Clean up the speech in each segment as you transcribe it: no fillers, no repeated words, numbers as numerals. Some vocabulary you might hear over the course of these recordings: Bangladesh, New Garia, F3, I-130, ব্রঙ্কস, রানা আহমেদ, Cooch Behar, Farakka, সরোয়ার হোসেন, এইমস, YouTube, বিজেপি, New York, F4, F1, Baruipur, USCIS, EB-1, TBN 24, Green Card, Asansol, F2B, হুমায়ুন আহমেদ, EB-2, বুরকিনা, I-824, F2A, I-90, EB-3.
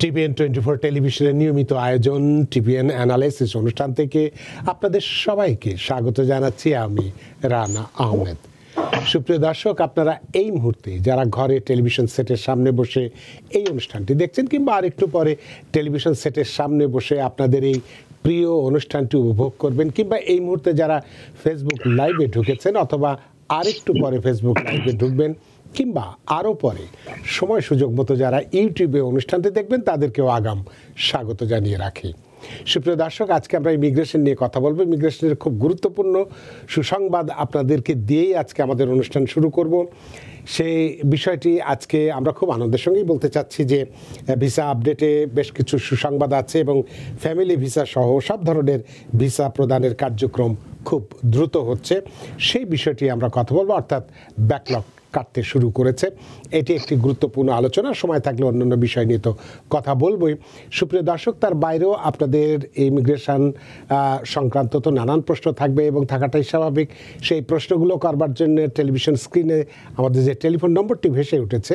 TBN 24 টেলিভিশনে নিয়মিত আয়োজন TBN অ্যানালাইসিস অনুষ্ঠান থেকে আপনাদের সবাইকে স্বাগত জানাচ্ছি আমি রানা আহমেদ সুপ্রিয় দর্শক আপনারা এই মুহূর্তে যারা ঘরে টেলিভিশন সেটের সামনে বসে এই অনুষ্ঠানটি দেখছেন কিংবা আরেকটু পরে টেলিভিশন সেটের সামনে বসে আপনাদের এই প্রিয় অনুষ্ঠানটি উপভোগ করবেন কিংবা এই মুহূর্তে যারা ফেসবুক লাইভে ঢুকেছেন অথবা আরেকটু পরে ফেসবুক লাইভে ঢুকবেন কিংবা আরও পরে সময় সুযোগ মতো যারা ইউটিউবে অনুষ্ঠানটি দেখবেন তাদেরকেও আগাম স্বাগত জানিয়ে রাখি সুপ্রিয় দর্শক আজকে আমরা ইমিগ্রেশন নিয়ে কথা বলবো ইমিগ্রেশনের খুব গুরুত্বপূর্ণ সুসংবাদ আপনাদেরকে দিয়েই আজকে আমাদের অনুষ্ঠান শুরু করব সেই বিষয়টি আজকে আমরা খুব আনন্দের সঙ্গেই বলতে চাচ্ছি যে ভিসা আপডেটে বেশ কিছু সুসংবাদ আছে এবং ফ্যামিলি ভিসা সহ সব ধরনের ভিসা প্রদানের কার্যক্রম খুব দ্রুত হচ্ছে সেই বিষয়টি আমরা কথা বলবো অর্থাৎ ব্যাকলগ কাটতে শুরু করেছে এটি একটি গুরুত্বপূর্ণ আলোচনা সময় থাকলে অন্যান্য বিষয় নিয়ে তো কথা বলবই সুপ্রিয় দর্শক তার বাইরেও আপনাদের ইমিগ্রেশন সংক্রান্ত তো নানান প্রশ্ন থাকবে এবং থাকাটাই স্বাভাবিক সেই প্রশ্নগুলো করবার জন্য টেলিভিশন স্ক্রিনে আমাদের যে টেলিফোন নম্বরটি ভেসে উঠেছে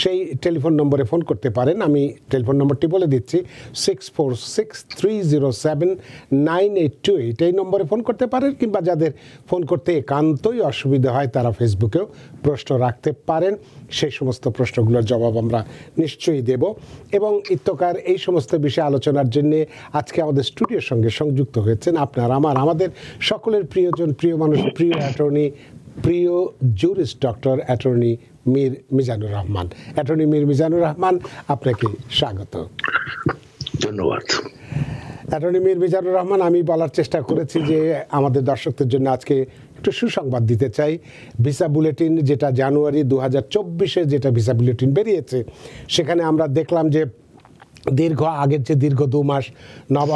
সেই টেলিফোন নম্বরে ফোন করতে পারেন আমি টেলিফোন নম্বরটি বলে দিচ্ছি 6463079828 এই নম্বরে ফোন করতে পারেন কিংবা যাদের ফোন করতে একান্তই অসুবিধা হয় তারা ফেসবুকেও প্রশ্ন রাখতে পারেন সেই সমস্ত প্রশ্নগুলোর জবাব আমরা নিশ্চয়ই দেব এবং ইত্যকার এই সমস্ত বিষয়ে আলোচনার জন্য আজকে আমাদের স্টুডিওর সঙ্গে সংযুক্ত হয়েছেন আপনার আমাদের সকলের প্রিয়জন প্রিয় মানুষ প্রিয় অ্যাটর্নি প্রিয় jurist doctor attorney Mir Mizanur Rahman attorney Mir Mizanur Rahman আপনাকে স্বাগত ধন্যবাদ অ্যাটর্নি মীর মিজানুর রহমান আমি বলার চেষ্টা করেছি যে আমাদের দর্শকদের জন্য আজকে একটু সুসংবাদ দিতে চাই ভিসা বুলেটিন যেটা জানুয়ারি 2024-এ যেটা ভিসা বুলেটিন বেরিয়েছে সেখানে আমরা দেখলাম যে দীর্ঘ আগের যে দীর্ঘ দু মাস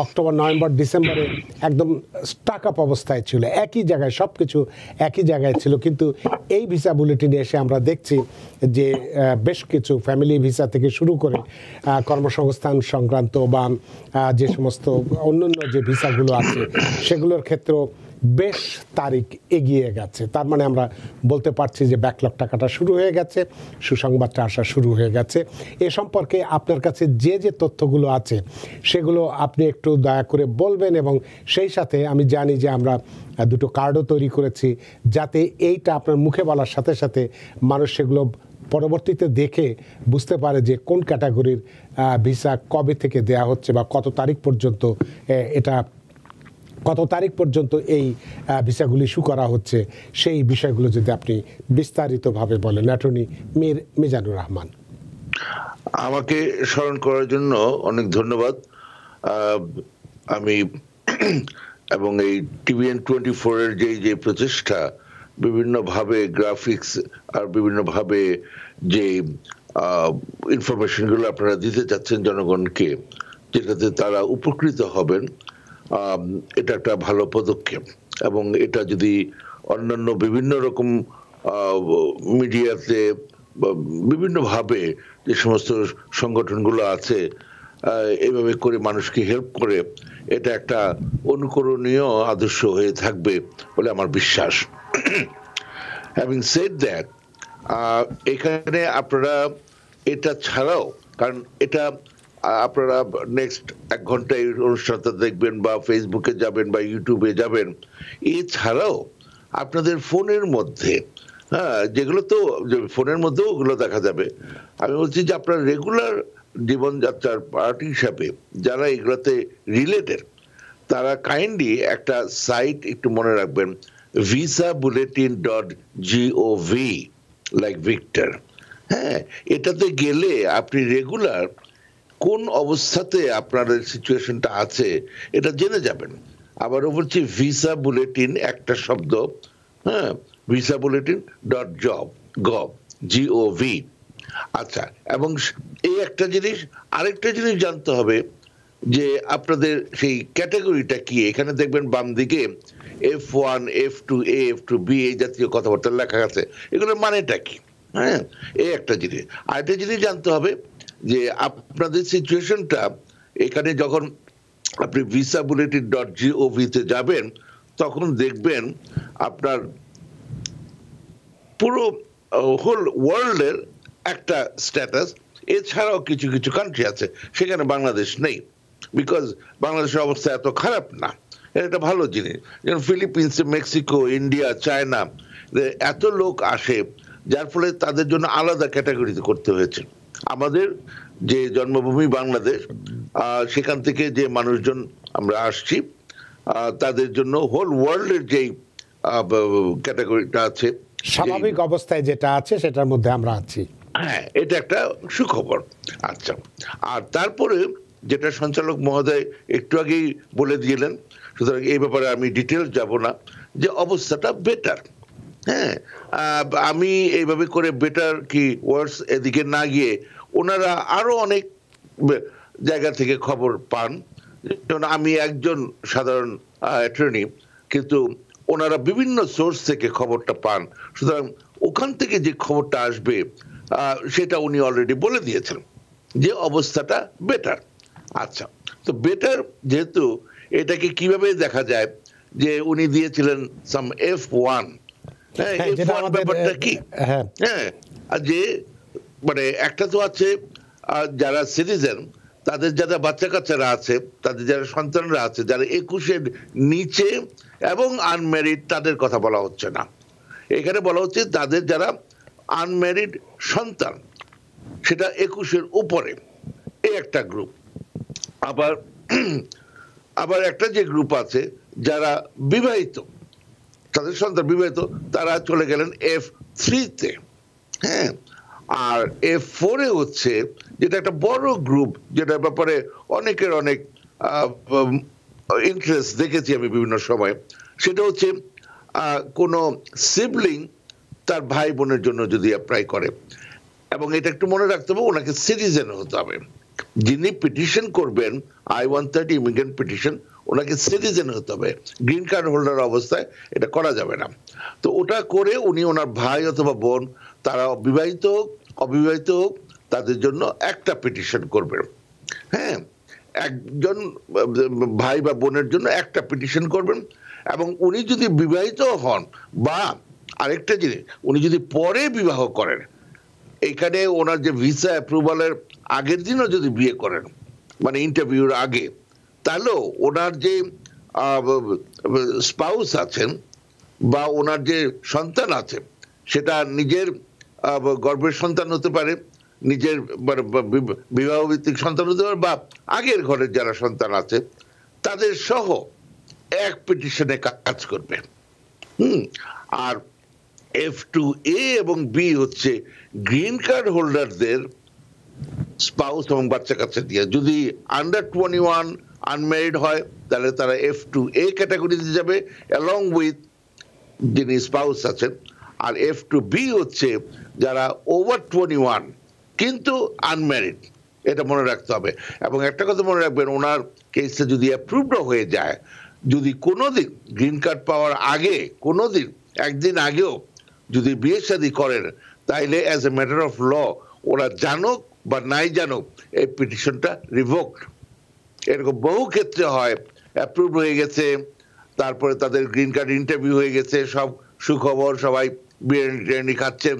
অক্টোবর নভেম্বর ডিসেম্বরে একদম স্টাক আপ অবস্থায় ছিল একই জায়গায় সব কিছু একই জায়গায় ছিল কিন্তু এই ভিসা বুলেটিনে এসে আমরা দেখছি যে বেশ কিছু ফ্যামিলি ভিসা থেকে শুরু করে কর্মসংস্থান সংক্রান্ত বা যে সমস্ত অন্যান্য যে ভিসাগুলো আছে সেগুলোর ক্ষেত্রেও বেশ তারিখ এগিয়ে গেছে তার মানে আমরা বলতে পারছি যে ব্যাকলগ টাকাটা শুরু হয়ে গেছে সুসংবাদটা আসা শুরু হয়ে গেছে এ সম্পর্কে আপনার কাছে যে যে তথ্যগুলো আছে সেগুলো আপনি একটু দয়া করে বলবেন এবং সেই সাথে আমি জানি যে আমরা দুটো কার্ডও তৈরি করেছি যাতে এইটা আপনার মুখে বলার সাথে সাথে মানুষ সেগুলো পরবর্তীতে দেখে বুঝতে পারে যে কোন ক্যাটাগরির ভিসা কবে থেকে দেয়া হচ্ছে বা কত তারিখ পর্যন্ত এটা কত তারিখ পর্যন্ত এই ভিসাগুলি ইস্যু করা হচ্ছে সেই বিষয়গুলো যদি আপনি বিস্তারিতভাবে বলেন অ্যাটর্নি মীর মিজানুর রহমান আমাকে স্মরণ করার জন্য অনেক ধন্যবাদ আমি এবং এই টিবিএন 24 এর যে প্রচেষ্টা বিভিন্নভাবে গ্রাফিক্স আর বিভিন্নভাবে যে ইনফরমেশনগুলো আপনারা দিতে চাচ্ছেন জনগণকে যেটাতে তারা উপকৃত হবেন এটা একটা ভালো পদক্ষেপ এবং এটা যদি অন্যান্য বিভিন্ন রকম মিডিয়াতে বিভিন্নভাবে যে সমস্ত সংগঠনগুলো আছে এইভাবে করে মানুষকে হেল্প করে এটা একটা অনুকরণীয় আদর্শ হয়ে থাকবে বলে আমার বিশ্বাস হ্যাভিং সেড দ্যাট এখানে আপনারা এটা ছাড়াও কারণ এটা আপনারা নেক্সট এক ঘন্টায় অনুষ্ঠানটা দেখবেন বা ফেসবুকে যাবেন বা ইউটিউবে যাবেন এছাড়াও আপনাদের ফোনের মধ্যে হ্যাঁ যেগুলো তো ফোনের মধ্যেও ওগুলো দেখা যাবে আমি বলছি যে আপনার রেগুলার জীবনযাত্রার পার্টি হিসাবে যারা এগুলোতে রিলেটেড তারা কাইন্ডলি একটা সাইট একটু মনে রাখবেন visabulletin.gov লাইক ভিক্টর হ্যাঁ এটাতে গেলে আপনি রেগুলার কোন অবস্থাতে আপনাদের সিচুয়েশনটা আছে এটা জেনে যাবেন আবারও বলছি ভিসা বুলেটিন একটা শব্দ হ্যাঁ visabulletin.gov আচ্ছা এবং এই একটা জিনিস আরেকটা জিনিস জানতে হবে যে আপনাদের সেই ক্যাটাগরিটা কি এখানে দেখবেন বাম দিকে F1, F2A, F2B এই জাতীয় কথাবার্তা লেখা আছে এগুলোর মানেটা কি হ্যাঁ এই একটা জিনিস আরেকটা জিনিস জানতে হবে যে আপনাদের সিচুয়েশনটা এখানে যখন আপনি visabulletin.gov তে যাবেন তখন দেখবেন আপনার পুরো হোল ওয়ার্ল্ডের একটা স্ট্যাটাস এছাড়াও কিছু কিছু কান্ট্রি আছে সেখানে বাংলাদেশ নেই, বিকজ বাংলাদেশের অবস্থা এত খারাপ না, এটা ভালো জিনিস। যেমন ফিলিপিন্স, মেক্সিকো, ইন্ডিয়া, চায়না, এত লোক আসে যার ফলে তাদের জন্য আলাদা ক্যাটাগরিতে করতে হয়েছে। আমাদের যে জন্মভূমি বাংলাদেশ, সেখান থেকে যে মানুষজন আমরা আসছি তাদের জন্য হোল ওয়ার্ল্ডের যেই ক্যাটাগরিটা আছে, স্বাভাবিক অবস্থায় যেটা আছে সেটার মধ্যে আমরা আছি, হ্যাঁ, এটা একটা সুখবর। আচ্ছা, আর তারপরে যেটা সঞ্চালক মহোদয় একটু আগেই বলে দিলেন, সুতরাং এই ব্যাপারে আমি ডিটেলস যাব না, যে অবস্থাটা বেটার। হ্যাঁ, আমি এইভাবে করে বেটার কি ওয়ার্ডস এদিকে না গিয়ে ওনারা আরো অনেক জায়গা থেকে খবর পান। যেমন আমি একজন সাধারণ অ্যাটর্নি, কিন্তু ওনারা বিভিন্ন সোর্স থেকে খবরটা পান, সুতরাং ওখান থেকে যে খবরটা আসবে সেটা উনি অলরেডি বলে দিয়েছেন যে অবস্থাটা বেটার। আচ্ছা, তো বেটার যেহেতু এটাকে কিভাবে দেখা যায়, যে উনি দিয়েছিলেন সাম F1, হ্যাঁ, F1 ব্যাপারটা কি, হ্যাঁ, যে মানে একটা তো আছে যারা সিটিজেন, তাদের যারা বাচ্চা কাচ্চারা আছে, তাদের যারা সন্তানরা আছে, যারা 21-এর নিচে এবং আনম্যারিড, তাদের কথা বলা হচ্ছে না। এখানে বলা হচ্ছে তাদের যারা আনম্যারিড সন্তান, সেটা 21-এর উপরে, এই একটা গ্রুপ। আবার একটা যে গ্রুপ আছে যারা বিবাহিত, তাদের সন্তান বিবাহিত, তারা চলে গেলেন F3-তে। হ্যাঁ, আর F4-এ হচ্ছে যেটা একটা বড় গ্রুপ, যেটার ব্যাপারে অনেকের অনেক ইন্টারেস্ট দেখেছি আমি বিভিন্ন সময়, সেটা হচ্ছে কোনো সিবলিং তার ভাই বোনের জন্য যদি অ্যাপ্লাই করে, এবং এটা একটু মনে রাখতে হবে ওনাকে সিটিজেন হতে হবে। যিনি পিটিশন করবেন I-130 ইমিগ্রেন্ট পিটিশন, ওনাকে সিটিজেন হতে হবে, গ্রিন কার্ড হোল্ডার অবস্থায় এটা করা যাবে না। তো ওটা করে উনি ওনার ভাই অথবা বোন, তারা বিবাহিত হোক অবিবাহিত হোক, তাদের জন্য একটা পিটিশন করবেন। হ্যাঁ, একজন ভাই বা বোনের জন্য একটা পিটিশন করবেন, এবং উনি যদি বিবাহিত হন বা আরেকটা জিনিস, উনি যদি পরে বিবাহ করেন, এখানে ওনার যে ভিসা অ্যাপ্রুভালের আগের দিনও যদি বিয়ে করেন, মানে ইন্টারভিউর আগে, তাহলেও ওনার যে স্পাউস আছেন বা ওনার যে সন্তান আছে, সেটা নিজের গর্ভের সন্তান হতে পারে, নিজের বিবাহ ভিত্তিক সন্তান হতে পারে, বা আগের ঘরের যারা সন্তান আছে তাদের সহ এক পিটিশনে কাজ করবে। আর F2A এবং B হচ্ছে গ্রিন কার্ড হোল্ডারদের স্পাউস এবং বাচ্চা কাচ্চা দিয়ে, যদি আন্ডার 21 আনম্যারিড হয় তাহলে তারা F2A ক্যাটাগরিতে যাবে অ্যালং উইথ যিনি স্পাউস আছেন। আর F2B হচ্ছে যারা ওভার 21 কিন্তু আনম্যারিড, এটা মনে রাখতে হবে। এবং একটা কথা মনে রাখবেন, ওনার কেসটা যদি অ্যাপ্রুভড হয়ে যায়, যদি কোনোদিন গ্রিন কার্ড পাওয়ার আগে কোনোদিন একদিন আগেও যদি বিয়ে শাদী করেন, তাইলে as a matter of law ওরা জানুক বা নাই জানুক এই পিটিশনটা রিভোকড। এরকম বহু ক্ষেত্রে হয়, অ্যাপ্রুভ হয়ে গেছে, তারপরে তাদের গ্রিন কার্ড ইন্টারভিউ হয়ে গেছে, সব সুখবর, সবাই বিরিয়ানি টিরিয়ানি খাচ্ছেন,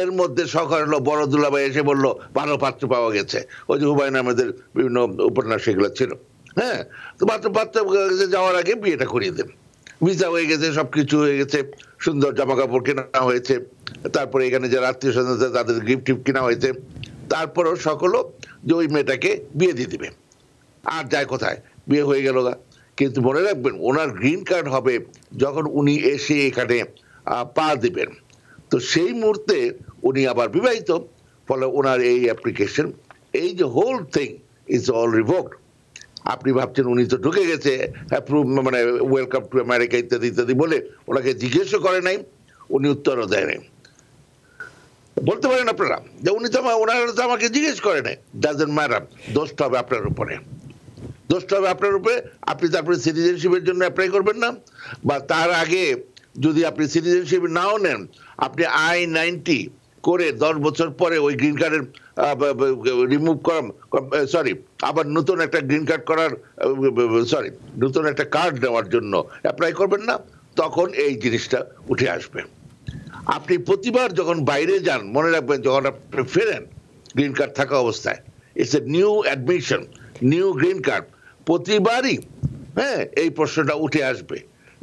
এর মধ্যে সকাল হলো, বড় দুলাভাই এসে বললো ভালো পাত্র পাওয়া গেছে, ওই যে হুমায়ুন আহমেদের বিভিন্ন উপন্যাস এগুলো ছিল। হ্যাঁ, তো পাত্র যাওয়ার আগে বিয়েটা করিয়ে দেন, ভিসা হয়ে গেছে, সবকিছু হয়ে গেছে, সুন্দর জামা কাপড় কেনা হয়েছে, তারপরে এখানে যারা আত্মীয় স্বজন আছে তাদের গিফট টিফট কেনা হয়েছে, তারপরেও সকলও যে ওই মেয়েটাকে বিয়ে দিয়ে দেবে, আর যায় কোথায়, বিয়ে হয়ে গেল। কিন্তু মনে রাখবেন ওনার গ্রিন কার্ড হবে যখন উনি এসে এখানে পা দেবেন, তো সেই মুহূর্তে উনি আবার বিবাহিত, ফলে ওনার এই অ্যাপ্লিকেশন, এই যে whole thing is all revoked. আপনি ভাবছেন উনি তো ঢুকে গেছে, অ্যাপ্রুভ মানে ওয়েলকাম টু আমেরিকা ইত্যাদি ইত্যাদি বলে ওনাকে জিজ্ঞেসও করে নাই, উনি উত্তরও দেয় নাই। বলতে পারেন আপনারা যে উনি তো ওনারা তো আমাকে জিজ্ঞেস করে নাই, ডাজেন্ট ম্যাটার, দোষটা হবে আপনার উপরে, দোষটা হবে আপনার উপরে। আপনি তারপরে সিটিজেনশিপের জন্য অ্যাপ্লাই করবেন না, বা তার আগে যদি আপনি সিটিজেনশিপ নাও নেন, আপনি I-90 করে 10 বছর পরে ওই গ্রিন কার্ডের রিমুভ করা, সরি, আবার নতুন একটা গ্রিন কার্ড করার, সরি, নতুন একটা কার্ড নেওয়ার জন্য অ্যাপ্লাই করবেন না, তখন এই জিনিসটা উঠে আসবে। আপনি প্রতিবার যখন বাইরে যান, মনে রাখবেন যখন আপনি ফেরেন গ্রিন কার্ড থাকা অবস্থায়। It's a new admission, new green card. প্রতিবারই হ্যাঁ এই প্রশ্নটা উঠে আসবে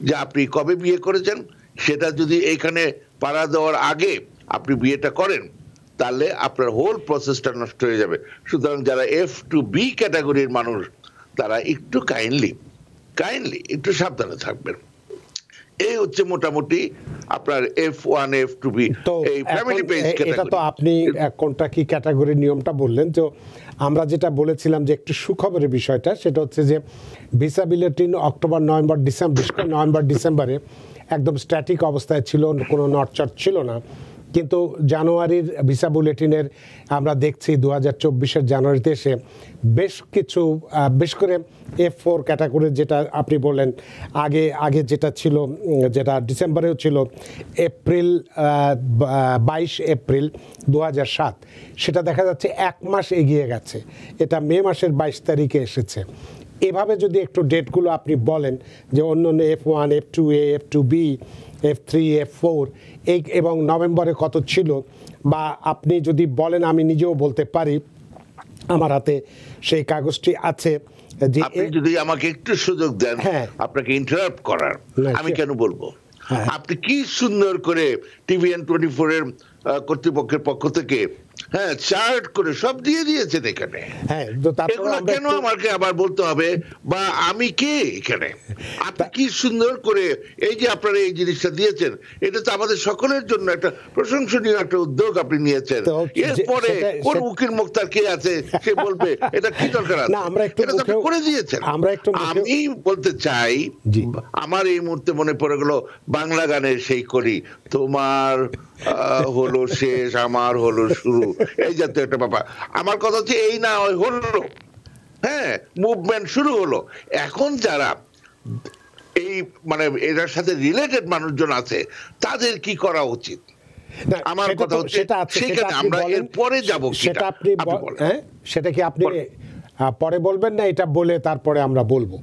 যে আপনি কবে বিয়ে করেছেন, সেটা যদি এইখানে পাড়া দেওয়ার আগে আপনি বিয়েটা করেন তাহলে আপনার হোল প্রসেসটা নষ্ট হয়ে যাবে। সুতরাং যারা F to B ক্যাটাগরির মানুষ তারা একটু কাইন্ডলি একটু সাবধানে থাকবেন। এই হচ্ছে মোটামুটি আপনার F1 F2B এই ফ্যামিলি পেজ ক্যাটাগরি। এটা তো আপনি কোনটা কি ক্যাটাগরির নিয়মটা বললেন, তো আমরা যেটা বলেছিলাম যে একটু সুখবরের বিষয়টা সেটা হচ্ছে যে visa bulletin October November December, November ডিসেম্বরে একদম স্ট্যাটিক অবস্থায় ছিল, কোনো নড়চড় ছিল না। কিন্তু জানুয়ারির ভিসা বুলেটিনের আমরা দেখছি 2024 জানুয়ারিতে এসে বেশ করে F4 ক্যাটাগরির, যেটা আপনি বললেন আগে যেটা ছিল, যেটা ডিসেম্বরেও ছিল, এপ্রিল 22 এপ্রিল 2007, সেটা দেখা যাচ্ছে 1 মাস এগিয়ে গেছে, এটা মে মাসের 22 তারিখে এসেছে। এভাবে যদি একটু ডেটগুলো আপনি বলেন যে অন্য অন্য F1 F2A F2B F3 F4 এই এবং নভেম্বরে কত ছিল, বা আপনি যদি বলেন আমি নিজেও বলতে পারি, আমার হাতে সেই কাগজটি আছে। যে আপনি যদি আমাকে একটু সুযোগ দেন আপনাকে ইন্টারাপ্ট করার, আমি কেন বলবো আপনি কি সুন্দর করে TBN 24 এর কর্তৃপক্ষের পক্ষ থেকে হ্যাঁ চার্ট করে সব দিয়ে দিয়েছেন এখানে। হ্যাঁ, এগুলো কেন আমাকে আবার বলতে হবে বা আমি কে এখানে? আপনি কি সুন্দর করে এই যে আপনারা এই জিনিসটা দিয়েছেন, এটা তো আমাদের সকলের জন্য একটা প্রশংসনীয় একটা উদ্যোগ আপনি নিয়েছেন। এরপরে কোন উকিল মুক্তার কে আছে সে বলবে এটা কি দরকার আছে, এটা তো করে দিয়েছেন। আমি বলতে চাই আমার এই মুহূর্তে মনে পড়ে গেল বাংলা গানের সেই করি, তোমার হলো শেষ আমার হলো শুরু, এই জাতীয় একটা ব্যাপার। আমার কথা হচ্ছে এই না হলো, হ্যাঁ মুভমেন্ট শুরু হলো। এখন যারা এই মানে এটার সাথে রিলেটেড মানুষজন আছে তাদের কি করা উচিত? আমার কথা হচ্ছে সেখানে আমরা এর পরে যাব, সেটা আপনি হ্যাঁ সেটা কি আপনি পরে বলবেন না এটা বলে তারপরে আমরা বলবো?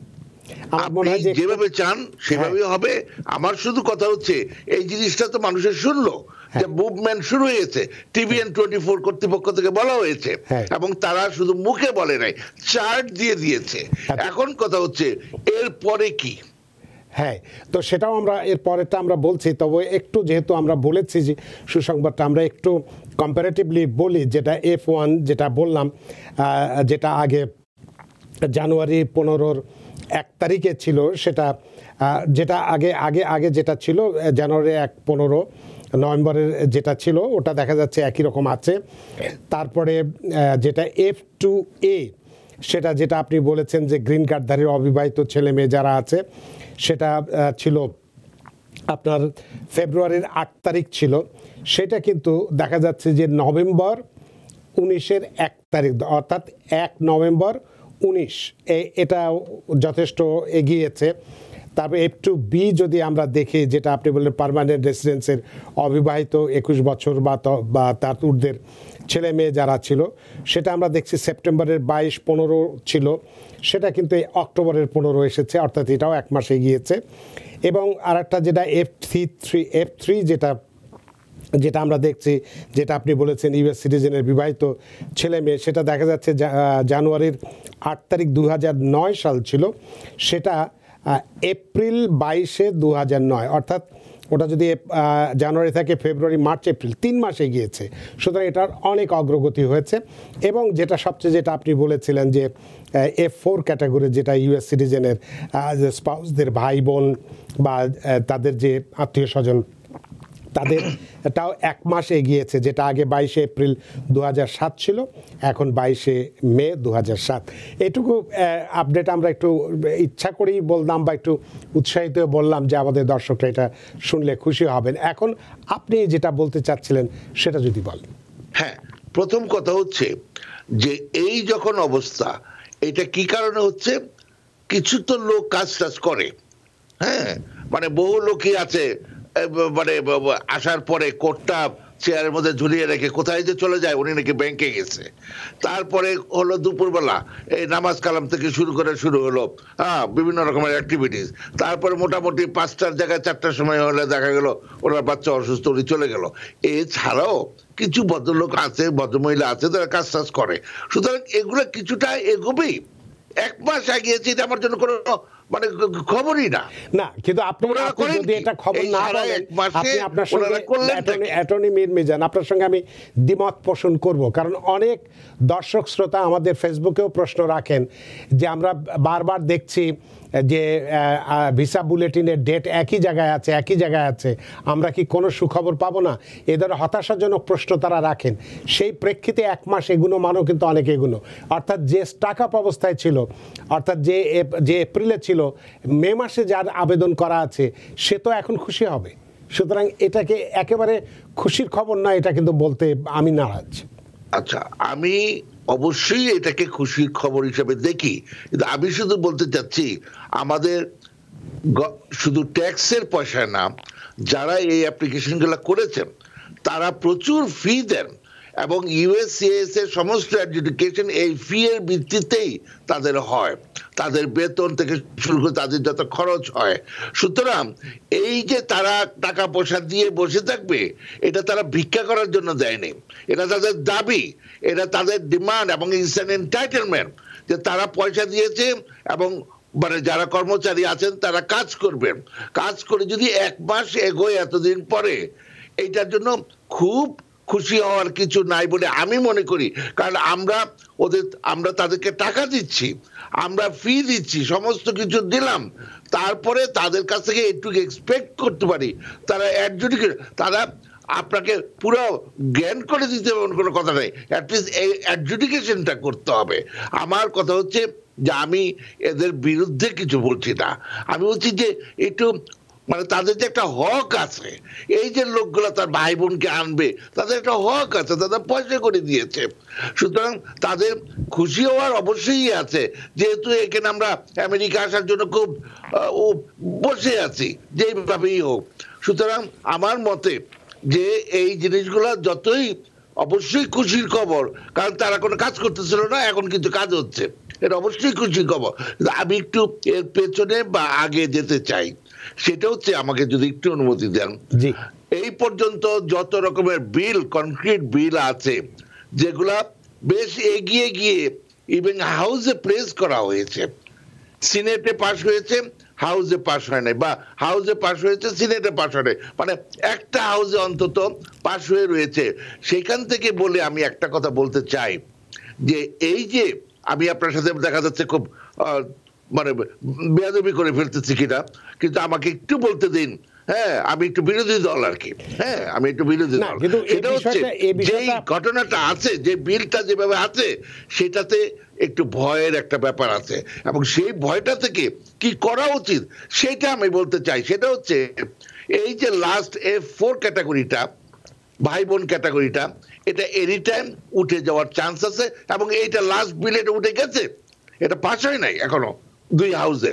যেভাবে চান সেভাবে হবে। আমার শুধু কথা হচ্ছে এই জিনিসটা তো মানুষের শুনলো যে মুভমেন্ট শুরু হয়েছে, TBN 24 কর্তৃপক্ষ থেকে বলা হয়েছে, এবং তারা শুধু মুখে বলে নাই, চার্ট দিয়ে দিয়েছে। এখন কথা হচ্ছে এর পরে কি? হ্যাঁ, তো সেটাও আমরা এর পরেরটা আমরা বলছি। তবে একটু যেহেতু আমরা বলেছি যে সুসংবাদটা আমরা একটু কম্পারেটিভলি বলি, যেটা F1 যেটা বললাম, যেটা আগে জানুয়ারি 15-র 1 তারিখে ছিল, সেটা যেটা আগে যেটা ছিল জানুয়ারি 15, নভেম্বরের যেটা ছিল ওটা দেখা যাচ্ছে একই রকম আছে। তারপরে যেটা F2A, সেটা যেটা আপনি বলেছেন যে গ্রিন কার্ডধারীর অবিবাহিত ছেলে মেয়ে যারা আছে, সেটা ছিল আপনার ফেব্রুয়ারির 8 তারিখ ছিল। সেটা কিন্তু দেখা যাচ্ছে যে নভেম্বর 19-র 1 তারিখ, অর্থাৎ 1 নভেম্বর 19, এটা যথেষ্ট এগিয়েছে। তারপরে F2B যদি আমরা দেখি, যেটা আপনি বললেন পার্মানেন্ট রেসিডেন্সের অবিবাহিত 21 বছর বা তার ঊর্ধ্বের ছেলে মেয়ে যারা ছিল, সেটা আমরা দেখছি সেপ্টেম্বরের 22, 15 ছিল, সেটা কিন্তু অক্টোবরের 15 এসেছে, অর্থাৎ এটাও 1 মাস এগিয়েছে। এবং আর একটা যেটা F3 যেটা আমরা দেখছি, যেটা আপনি বলেছেন US সিটিজেনের বিবাহিত ছেলে মেয়ে, সেটা দেখা যাচ্ছে জানুয়ারির 8 তারিখ 2009 সাল ছিল, সেটা এপ্রিল 22, 2009, অর্থাৎ ওটা যদি জানুয়ারি থেকে ফেব্রুয়ারি মার্চ এপ্রিল 3 মাস এগিয়েছে। সুতরাং এটার অনেক অগ্রগতি হয়েছে। এবং যেটা সবচেয়ে যেটা আপনি বলেছিলেন যে F4 ক্যাটাগরি, যেটা US সিটিজেনের স্পাউসদের ভাই বোন বা তাদের যে আত্মীয় স্বজন, তাদেরটাও 1 মাস এগিয়েছে, যেটা আগে 22 এপ্রিল 2007 ছিল, এখন 22 মে 2007। এটুকু আপডেট আমরা একটু ইচ্ছা করেই বললাম বা একটু উৎসাহিত বললাম যে আমাদের দর্শকরা এটা শুনলে খুশি হবেন। এখন আপনি যেটা বলতে চাচ্ছিলেন সেটা যদি বলেন। হ্যাঁ, প্রথম কথা হচ্ছে যে এই যখন অবস্থা, এটা কি কারণে হচ্ছে? কিছু তো লোক কাজ টাজ করে, হ্যাঁ মানে বহু লোকই আছে, মানে আসার পরে কোর্টটা চেয়ারের মধ্যে ঝুলিয়ে রেখে কোথায় যে চলে যায়, উনি নাকি ব্যাংকে গেছে। তারপরে হলো দুপুরবেলা এই নামাজ কালাম থেকে শুরু করে শুরু হলো বিভিন্ন রকমের অ্যাক্টিভিটিস। তারপরে মোটামুটি 5টার জায়গায় 4টার সময় হলে দেখা গেল ওনার বাচ্চা অসুস্থ, উনি চলে গেল। এছাড়াও কিছু ভদ্রলোক আছে, ভদ্রমহিলা আছে, তারা কাজ টাজ করে। সুতরাং এগুলো কিছুটা এগোবেই। 1 মাস আগিয়েছে, এটা আমার জন্য কোনো মানে খবরই না। না, কিন্তু আপনারা যদি এটা খবর না বলেন, আপনি আপনার সঙ্গে অ্যাটর্নি মীর মিজান, আপনার সঙ্গে আমি দ্বিমত পোষণ করব। কারণ অনেক দর্শক শ্রোতা আমাদের ফেসবুকেও প্রশ্ন রাখেন যে আমরা বারবার দেখছি যে ভিসা বুলেটিনের ডেট একই জায়গায় আছে, আমরা কি কোনো সুখবর পাবো না? এ ধরনের হতাশাজনক প্রশ্ন তারা রাখেন। সেই প্রেক্ষিতে 1 মাস এগুনো মানো কিন্তু অনেক এগুনো, অর্থাৎ যে স্টাক আপ অবস্থায় ছিল, অর্থাৎ যে এপ্রিলে ছিল, মে মাসে যার আবেদন করা আছে সে তো এখন খুশি হবে। সুতরাং এটাকে একেবারে খুশির খবর না, এটা কিন্তু বলতে আমি নারাজ। আচ্ছা, আমি অবশ্যই এটাকে খুশির খবর হিসেবে দেখি, কিন্তু আমি শুধু বলতে চাচ্ছি আমাদের শুধু ট্যাক্সের পয়সা না, যারা এই অ্যাপ্লিকেশনগুলো করেছেন তারা প্রচুর ফি দেন এবং USCIS এর সমস্ত অ্যাডজুডিকেশন এই ফি এর ভিত্তিতেই তাদের হয়, তাদের বেতন থেকে শুরু করে তাদের যত খরচ হয়। সুতরাং এই যে তারা টাকা পয়সা দিয়ে বসে থাকবে, এটা তারা ভিক্ষা করার জন্য দেয়নি, এটা তাদের দাবি, এটা তাদের ডিমান্ড এবং ইটস অ্যান এন্টাইটেলমেন্ট যে তারা পয়সা দিয়েছে এবং মানে যারা কর্মচারী আছেন তারা কাজ করবেন। কাজ করে যদি 1 মাস এগোয় এতদিন পরে, এইটার জন্য খুব খুশি হওয়ার কিছু নাই বলে আমি মনে করি। কারণ আমরা তাদেরকে টাকা দিচ্ছি, আমরা ফি দিচ্ছি, সমস্ত কিছু দিলাম, তারপরে তাদের কাছ থেকে এটুকু এক্সপেক্ট করতে পারি তারা অ্যাডজুডিকেট, তারা আপনাকে পুরো জ্ঞান করে দিতে হবে কোনো কথা নেই, অ্যাটলিস্ট এই অ্যাডজুডিকেশনটা করতে হবে। আমার কথা হচ্ছে যে আমি এদের বিরুদ্ধে কিছু বলছি না, আমি বলছি যে একটু মানে তাদের যে একটা হক আছে, এই যে লোকগুলো তার ভাই বোনকে আনবে তাদের একটা হক আছে, তাদের পয়সা করে দিয়েছে। সুতরাং তাদের খুশি হওয়ার অবশ্যই আছে, যেহেতু এখানে আমরা আমেরিকা আসার জন্য খুব বসে আছি যেইভাবেই হোক। সুতরাং আমার মতে যে এই জিনিসগুলো যতই অবশ্যই খুশির খবর, কারণ তারা কোনো কাজ করতেছিল না, এখন কিন্তু কাজ হচ্ছে, এটা অবশ্যই খুশির খবর। আমি একটু এর পেছনে বা আগে যেতে চাই, সেটা হচ্ছে আমাকে যদি একটু অনুমতি দেন, এই পর্যন্ত যত রকমের বিল, কনক্রিট বিল আছে যেগুলা বেশ এগিয়ে গিয়ে ইভেন হাউসে প্রেস করা হয়েছে, সিনেটে পাশ হয়েছে, হাউসে পাশ হয় নাই, বা হাউসে পাশ হয়েছে সিনেটে পাশ হয় নাই, মানে একটা হাউসে অন্তত পাশ হয়ে রয়েছে। সেখান থেকে বলে আমি একটা কথা বলতে চাই যে এই যে আমি আপনার সাথে দেখা যাচ্ছে খুব মানে বেয়াদবি করে ফেলতেছি কিনা, কিন্তু আমাকে একটু বলতে দিন। হ্যাঁ, আমি একটু বিরোধী দল আর কি, হ্যাঁ আমি একটু বিরোধী দল। সেটা হচ্ছে যেই ঘটনাটা আছে, যে বিলটা যেভাবে আছে সেটাতে একটু ভয়ের একটা ব্যাপার আছে, এবং সেই ভয়টা থেকে কি করা উচিত সেটা আমি বলতে চাই। সেটা হচ্ছে এই যে লাস্ট F4 ক্যাটাগরিটা, ভাই বোন ক্যাটাগরিটা, এটা এনি টাইম উঠে যাওয়ার চান্স আছে, এবং এইটা লাস্ট বিলে এটা উঠে গেছে, এটা পাশ হয় নাই এখনো, 2 হাউসে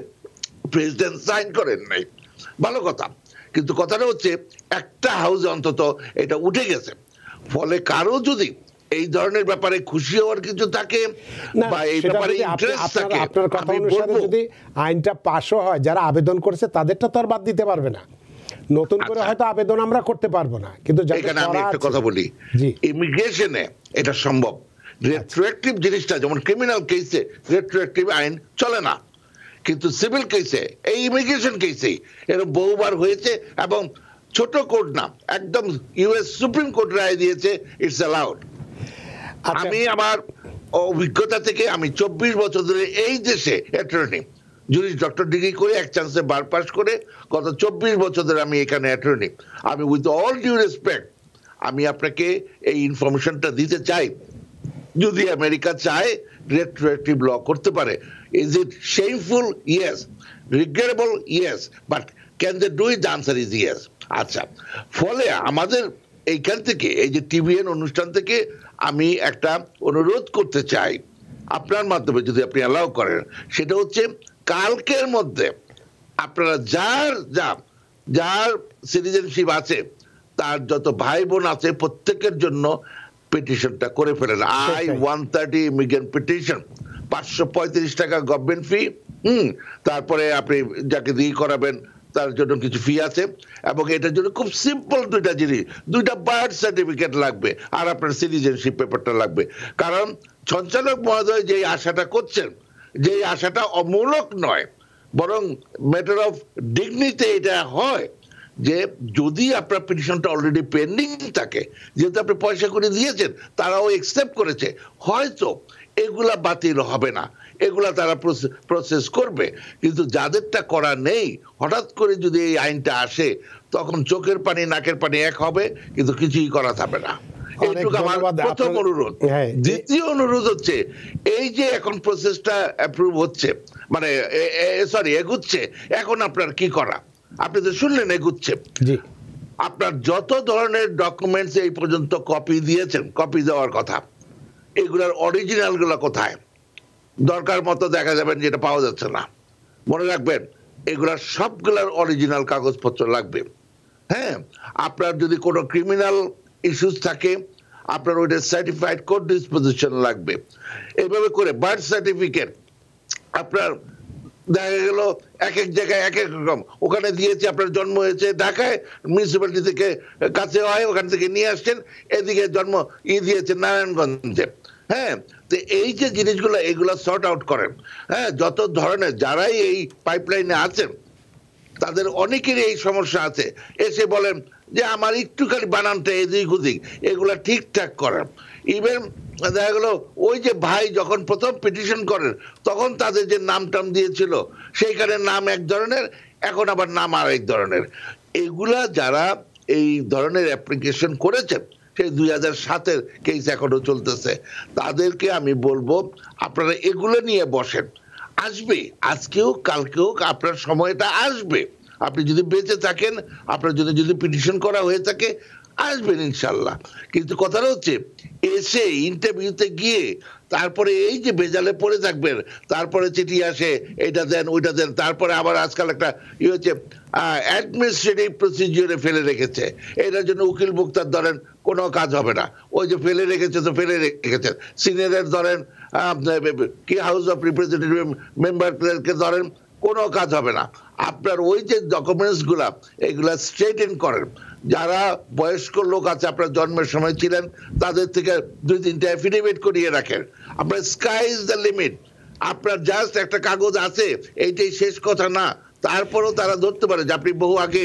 প্রেসিডেন্ট সাইন করেন নাই, ভালো কথা, কিন্তু কথাটা হচ্ছে একটা হাউসে অন্তত এটা উঠে গেছে। ফলে কারো যদি এই ধরনের ব্যাপারে খুশি হওয়ার কিছু থাকে বা এই ব্যাপারে ইন্টারেস্ট থাকে, আপনার কথা অনুসারে যদি আইনটা পাশও হয়, যারা আবেদন করেছে তাদেরটা তো আর বাদ দিতে পারবে না, নতুন করে হয়তো আবেদন আমরা করতে পারবো না। কিন্তু এখানে আমি একটা কথা বলি, ইমিগ্রেশনে এটা সম্ভব, রেট্রোঅ্যাক্টিভ জিনিসটা যেমন ক্রিমিনাল কেসে রেট্রোঅ্যাক্টিভ আইন চলে না, কিন্তু সিভিল কেসে এই ইমিগ্রেশন কেসে এরকম বহুবার হয়েছে, এবং ছোট কোর্ট না, একদম US সুপ্রিম কোর্ট রায় দিয়েছে ইটস অ্যালাউড। আমি আমার অভিজ্ঞতা থেকে, আমি 24 বছর ধরে এই দেশে অ্যাটর্নি, জুরিস ডক্টর ডিগ্রি করে এক চান্সে বার পাস করে গত 24 বছর ধরে আমি এখানে অ্যাটর্নি। আমি উইথ অল ডিউ রেসপেক্ট আমি আপনাকে এই ইনফরমেশনটা দিতে চাই, যদি আমেরিকা চায় রেট্রোঅ্যাক্টিভ ল করতে পারে। Is it shameful? Yes. Regrettable? Yes. But can they do it? The answer is yes. আচ্ছা, ফলে আমাদের এইখান থেকে এই যে TBN অনুষ্ঠান থেকে আমি একটা অনুরোধ করতে চাই আপনার মাধ্যমে, যদি আপনি অ্যালাউ করেন, সেটা হচ্ছে কালকের মধ্যে আপনারা যার সিটিজেনশিপ আছে তার যত ভাই বোন আছে প্রত্যেকের জন্য পিটিশনটা করে ফেলেন। I-130 ইমিগ্রেন্ট পিটিশন 535 টাকা গভর্নমেন্ট ফি, তারপরে আপনি যাকে দিয়ে করাবেন তার জন্য কিছু ফি আছে, এবং এটার জন্য খুব সিম্পল দুইটা জিনিস, দুইটা বার্থ সার্টিফিকেট লাগবে আর আপনার সিটিজেনশিপ পেপারটা লাগবে। কারণ সঞ্চালক মহোদয় যেই আশাটা করছেন, যেই আশাটা অমূলক নয় বরং ম্যাটার অফ ডিগনিতে এটা হয় যে যদি আপনার পিটিশনটা অলরেডি পেন্ডিং থাকে, যেহেতু আপনি পয়সা করে দিয়েছেন তারাও অ্যাকসেপ্ট করেছে, হয়তো এগুলা বাতিল হবে না, এগুলা তারা প্রসেস করবে। কিন্তু যাদেরটা করা নেই, হঠাৎ করে যদি এই আইনটা আসে তখন চোখের পানি নাকের পানি এক হবে, কিন্তু কিছুই করা যাবে না। এইটুকু আমার প্রথম অনুরোধ। দ্বিতীয় অনুরোধ হচ্ছে, এই যে এখন প্রসেসটা অ্যাপ্রুভ হচ্ছে, মানে সরি এগুচ্ছে, এখন আপনার কি করা? আপনি তো শুনলেন এগুচ্ছে। আপনার যত ধরনের ডকুমেন্টস এই পর্যন্ত কপি দিয়েছেন, কপি দেওয়ার কথা, এগুলার অরিজিনাল গুলা কোথায়? দরকার মতো দেখা যাবেন যেটা পাওয়া যাচ্ছে না। মনে রাখবেন এগুলার সবগুলার অরিজিনাল কাগজপত্র লাগবে। হ্যাঁ, আপনার যদি কোনো ক্রিমিনাল ইস্যুস থাকে আপনার ওইটা সার্টিফাইড কোর্ট ডিসপোজিশন লাগবে। এইভাবে করে বার্থ সার্টিফিকেট আপনার দেখা গেল এক এক জায়গায় এক এক রকম, ওখানে দিয়েছে আপনার জন্ম হয়েছে ঢাকায়, মিউনিসিপ্যালিটি থেকে কাছে হয় ওখান থেকে নিয়ে আসছেন, এদিকে জন্ম দিয়েছে নারায়ণগঞ্জে। হ্যাঁ, তো এই যে জিনিসগুলো এগুলো সর্ট আউট করেন। হ্যাঁ, যত ধরনের যারাই এই পাইপলাইনে আছেন তাদের অনেকেরই এই সমস্যা আছে, এসে বলেন যে আমার একটুখানি বানানটা এদিক ওদিক, এগুলা ঠিকঠাক করেন। ইভেন দেখা গেল ওই যে ভাই যখন প্রথম পিটিশন করেন তখন তাদের যে নাম টাম দিয়েছিল সেইখানে নাম এক ধরনের, এখন আবার নাম আর এক ধরনের। এগুলা যারা এই ধরনের অ্যাপ্লিকেশন করেছেন, সেই 2007-এর কেস এখনো চলতেছে, তাদেরকে আমি বলবো আপনারা এগুলো নিয়ে বসেন। আসবে, আজকেও কালকেও আপনার সময়টা আসবে। আপনি যদি বেঁচে থাকেন, আপনার জন্য যদি পিটিশন করা হয়ে থাকে, আসবেন ইনশাল্লাহ। কিন্তু কথাটা হচ্ছে এসে ইন্টারভিউতে গিয়ে তারপরে এই যে ভেজালে পড়ে থাকবেন, তারপরে চিঠি আসে এটা দেন ওইটা দেন, তারপরে আবার আজকাল একটা ই হচ্ছে অ্যাডমিনিস্ট্রেটিভ প্রসিডিওরে ফেলে রেখেছে, এটার জন্য উকিল মুক্তার ধরেন কোনো কাজ হবে না, ওই যে ফেলে রেখেছে তো ফেলে রেখেছেন। সিনিয়রের ধরেন কি হাউস অফ রিপ্রেজেন্টেটিভ মেম্বারকে ধরেন কোনো কাজ হবে না। আপনার ওই যে ডকুমেন্টসগুলা এগুলা স্ট্রেইটেন করেন। যারা বয়স্ক লোক আছে আপনার জন্মের সময় ছিলেন, তাদের থেকে 2-3টা এফিডেভিট করিয়ে রাখেন। আপনার স্কাই ইজ দ্য লিমিট, আপনার জাস্ট একটা কাগজ আছে এইটাই শেষ কথা না। তারপরেও তারা ধরতে পারে যে আপনি বহু আগে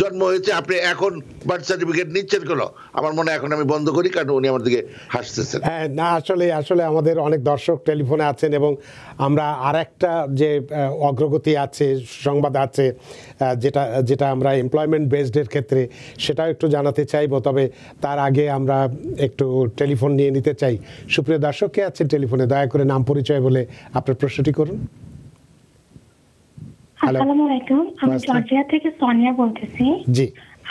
জন্ম হয়েছে, আপনি এখন বার্থ সার্টিফিকেট নিচ্ছেন কেন? আমার মনে হয় এখন আমি বন্ধ করি, কারণ উনি আমার দিকে হাসতেছেন। হ্যাঁ, না আসলে আমাদের অনেক দর্শক টেলিফোনে আছেন, এবং আমরা আর একটা যে অগ্রগতি আছে সংবাদ আছে যেটা আমরা এমপ্লয়মেন্ট বেসডের ক্ষেত্রে সেটাও একটু জানাতে চাইব, তবে তার আগে আমরা একটু টেলিফোন নিয়ে নিতে চাই। সুপ্রিয় দর্শক, কে আছেন টেলিফোনে? দয়া করে নাম পরিচয় বলে আপনার প্রশ্নটি করুন। আসসালামু আলাইকুম, আমি জর্জিয়া থেকে সোনিয়া বলতেছি।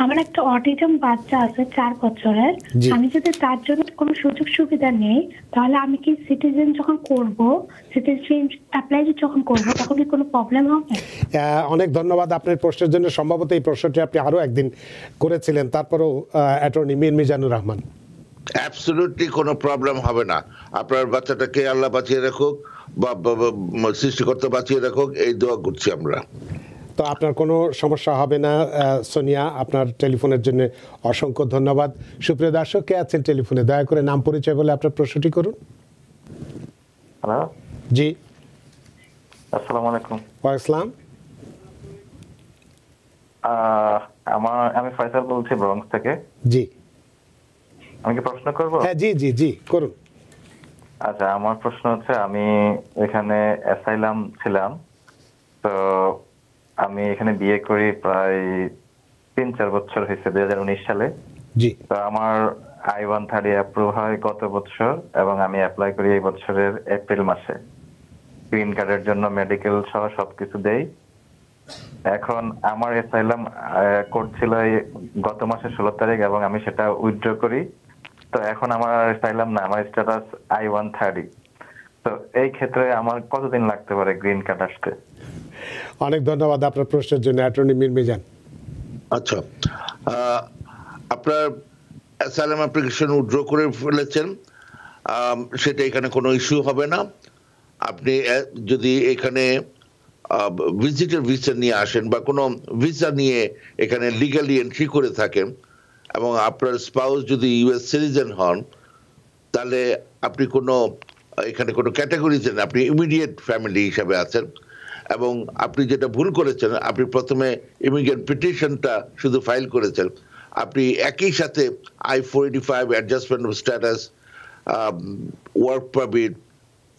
আমার একটা অটিজম বাচ্চা আছে 4 বছরের, আমি যদি তার জন্য কোনো সুযোগ সুবিধা নেই, তাহলে আমি কি সিটিজেন যখন করব, সিটিজেন অ্যাপ্লাই যখন করব তখন কি কোনো প্রবলেম হবে? অনেক ধন্যবাদ আপনার প্রশ্নের জন্য। সম্ভবত এই প্রশ্নটি আপনি আরো একদিন করেছিলেন, তারপরও অ্যাটর্নি মীর মিজানুর রহমান। অ্যাবসলিউটলি কোনো প্রবলেম হবে না। আপনার বাচ্চাটাকে আল্লাহ বাঁচিয়ে রাখুক বা সৃষ্টিকর্তা বাঁচিয়ে রাখুক, এই দোয়া করছি আমরা। তো আপনার কোনো সমস্যা হবে না সোনিয়া, আপনার টেলিফোনের জন্য অসংখ্য ধন্যবাদ। সুপ্রিয় দর্শক, কে আছেন টেলিফোনে? দয়া করে নাম পরিচয় বলে আপনার প্রশ্নটি করুন। হ্যালো, জি, আসসালামু আলাইকুম। ওয়া আসসালাম। আমি ফয়সাল বলছি ব্রঙ্কস থেকে। জি, আমি কি প্রশ্ন করব? হ্যাঁ, জি জি জি করুন। আচ্ছা, আমার প্রশ্ন হচ্ছে, আমি এখানে অ্যাসাইলাম ছিলাম, তো আমি এখানে বিয়ে করি প্রায় 3-4 বছর হয়েছে, 2019 সালে। জি, তো আমার I-130 অ্যাপ্রুভ হয় গত বছর, এবং আমি অ্যাপ্লাই করি এই বছরের এপ্রিল মাসে, গ্রিন কার্ডের জন্য মেডিকেল সহ সবকিছু দেই। এখন আমার অ্যাসাইলাম কোর্ট ছিল গত মাসের 16 তারিখ, এবং আমি সেটা উইথড্র করি। তো এখন আমার অ্যাসাইলাম না, আমার স্ট্যাটাস I-130। তো এই ক্ষেত্রে আমার কতদিন লাগতে পারে গ্রিন কার্ড আসতে? অনেক ধন্যবাদ আপনার প্রশ্নের জন্য, অ্যাটর্নি মীর মিজান। আচ্ছা, আপনার অ্যাসাইলাম অ্যাপ্লিকেশন উইথড্র করে ফেলেছেন, সেটা এখানে কোনো ইস্যু হবে না। আপনি যদি এখানে ভিজিটর ভিসা নিয়ে আসেন বা কোনো ভিসা নিয়ে এখানে লিগালি এন্ট্রি করে থাকেন এবং আপনার স্পাউস যদি ইউএস সিটিজেন হন, তাহলে আপনি কোনো এখানে কোনো ক্যাটাগরিতে না, আপনি ইমিডিয়েট ফ্যামিলি হিসাবে আছেন। এবং আপনি যেটা ভুল করেছেন, আপনি প্রথমে ইমিগ্রেন্ট পিটিশনটা শুধু ফাইল করেছেন, আপনি একই সাথে I-485 adjustment of status, work permit,